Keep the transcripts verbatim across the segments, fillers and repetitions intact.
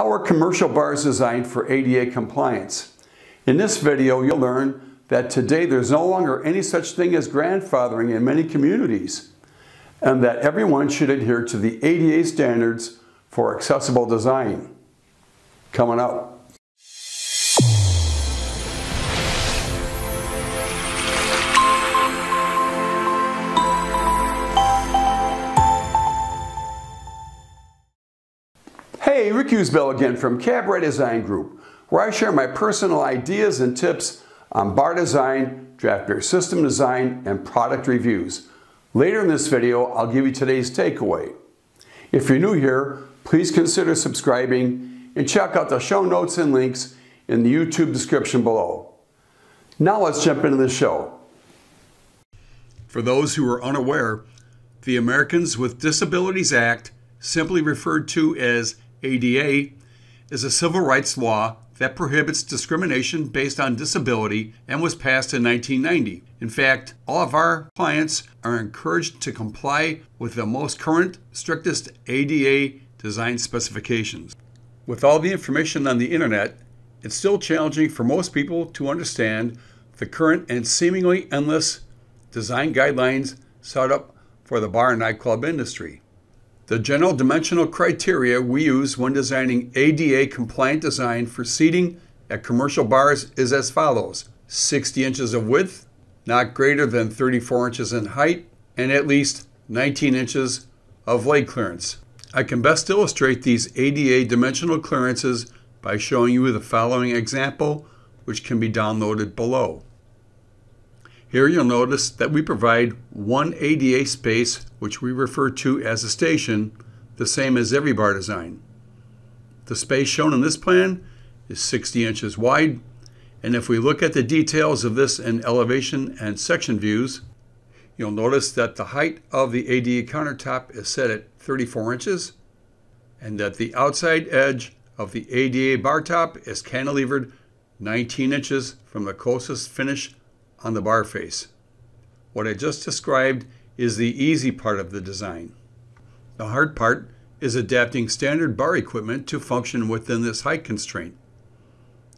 How are commercial bars designed for A D A compliance? In this video, you'll learn that today there's no longer any such thing as grandfathering in many communities, and that everyone should adhere to the A D A standards for accessible design. Coming up. Hey, Rick Eusbell again from Cabaret Design Group, where I share my personal ideas and tips on bar design, draft beer system design, and product reviews. Later in this video, I'll give you today's takeaway. If you're new here, please consider subscribing and check out the show notes and links in the YouTube description below. Now let's jump into the show. For those who are unaware, the Americans with Disabilities Act, simply referred to as A D A, is a civil rights law that prohibits discrimination based on disability and was passed in nineteen ninety. In fact, all of our clients are encouraged to comply with the most current, strictest A D A design specifications. With all the information on the internet, it's still challenging for most people to understand the current and seemingly endless design guidelines set up for the bar and nightclub industry. The general dimensional criteria we use when designing A D A compliant design for seating at commercial bars is as follows: sixty inches of width, not greater than thirty-four inches in height, and at least nineteen inches of leg clearance. I can best illustrate these A D A dimensional clearances by showing you the following example, which can be downloaded below. Here you'll notice that we provide one A D A space, which we refer to as a station, the same as every bar design. The space shown in this plan is sixty inches wide, and if we look at the details of this in elevation and section views, you'll notice that the height of the A D A countertop is set at thirty-four inches, and that the outside edge of the A D A bar top is cantilevered nineteen inches from the closest finish on the bar face. What I just described is the easy part of the design. The hard part is adapting standard bar equipment to function within this height constraint.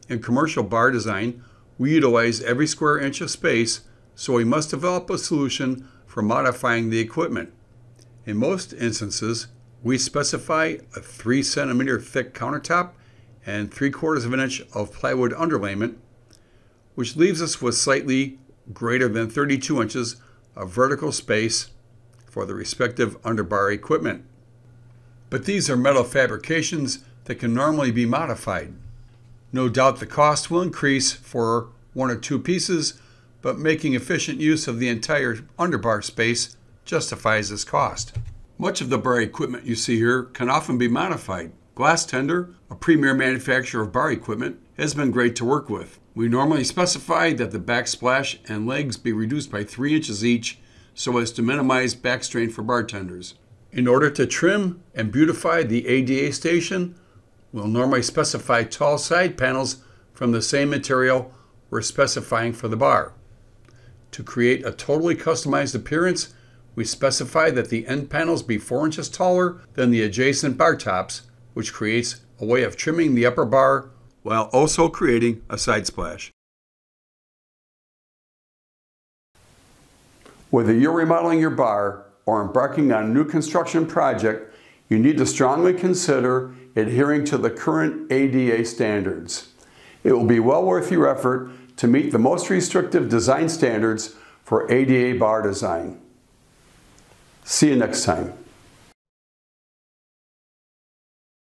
In commercial bar design, we utilize every square inch of space, so we must develop a solution for modifying the equipment. In most instances, we specify a three centimeter thick countertop and three quarters of an inch of plywood underlayment, which leaves us with slightly greater than thirty-two inches of vertical space for the respective underbar equipment. But these are metal fabrications that can normally be modified. No doubt the cost will increase for one or two pieces, but making efficient use of the entire underbar space justifies this cost. Much of the bar equipment you see here can often be modified. Glastender, a premier manufacturer of bar equipment, has been great to work with. We normally specify that the backsplash and legs be reduced by three inches each so as to minimize back strain for bartenders. In order to trim and beautify the A D A station, we'll normally specify tall side panels from the same material we're specifying for the bar. To create a totally customized appearance, we specify that the end panels be four inches taller than the adjacent bar tops, which creates a way of trimming the upper bar while also creating a side splash. Whether you're remodeling your bar or embarking on a new construction project, you need to strongly consider adhering to the current A D A standards. It will be well worth your effort to meet the most restrictive design standards for A D A bar design. See you next time.